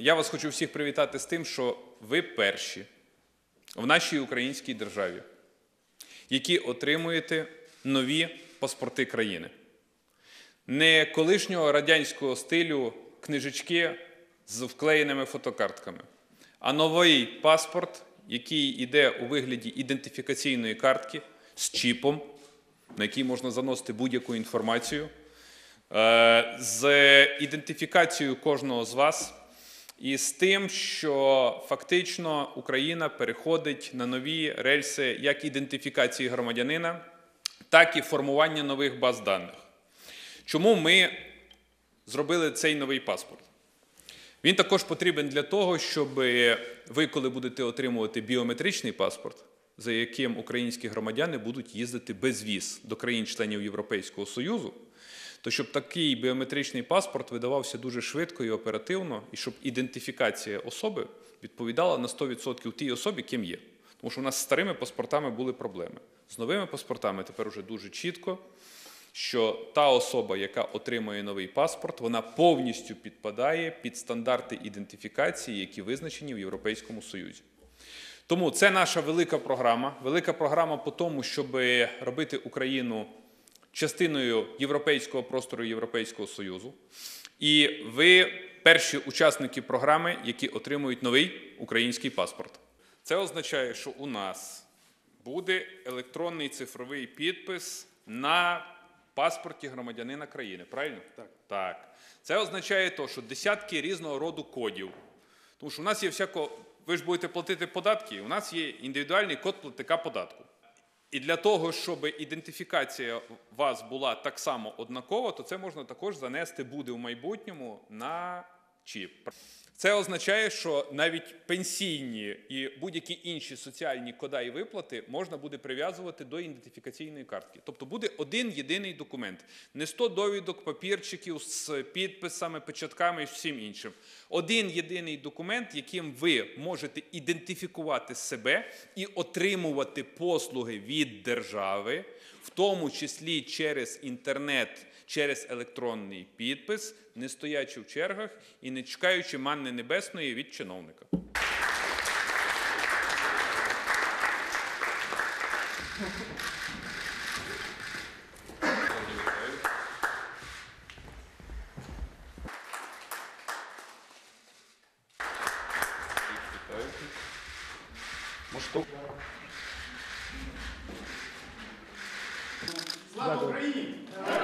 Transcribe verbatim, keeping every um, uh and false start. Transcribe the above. Я вас хочу всіх привітати з тим, що ви перші в нашій українській державі, які отримуєте нові паспорти країни. Не колишнього радянського стилю книжечки з вклеєними фотокартками, а новий паспорт, який йде у вигляді ідентифікаційної картки з чіпом, на який можна заносити будь-яку інформацію, з ідентифікацією кожного з вас і з тим, що фактично Україна переходить на нові рельси як ідентифікації громадянина, так і формування нових баз даних. Чому ми зробили цей новий паспорт? Він також потрібен для того, щоб ви, коли будете отримувати біометричний паспорт, за яким українські громадяни будуть їздити без віз до країн-членів Європейського Союзу, то щоб такий біометричний паспорт видавався дуже швидко і оперативно, і щоб ідентифікація особи відповідала на сто відсотків тій особі, ким є. Тому що у нас з старими паспортами були проблеми. З новими паспортами тепер уже дуже чітко, що та особа, яка отримує новий паспорт, вона повністю підпадає під стандарти ідентифікації, які визначені в Європейському Союзі. Тому це наша велика програма. Велика програма по тому, щоб робити Україну частиною європейського простору Європейського Союзу. І ви перші учасники програми, які отримують новий український паспорт. Це означає, що у нас буде електронний цифровий підпис на паспорті громадянина країни, правильно? Так. Так. Це означає то, що десятки різного роду кодів. Тому що у нас є всяко, ви ж будете платити податки, у нас є індивідуальний код платника податку. І для того, щоб ідентифікація вас була так само однакова, то це можна також занести буде в майбутньому на чіп. Це означає, що навіть пенсійні і будь-які інші соціальні коди і виплати можна буде прив'язувати до ідентифікаційної картки. Тобто буде один єдиний документ. Не сто довідок, папірчиків з підписами, печатками і всім іншим. Один єдиний документ, яким ви можете ідентифікувати себе і отримувати послуги від держави, в тому числі через інтернет, через електронний підпис, не стоячи в чергах і не чекаючи манни небесної від чиновника. Слава Україні!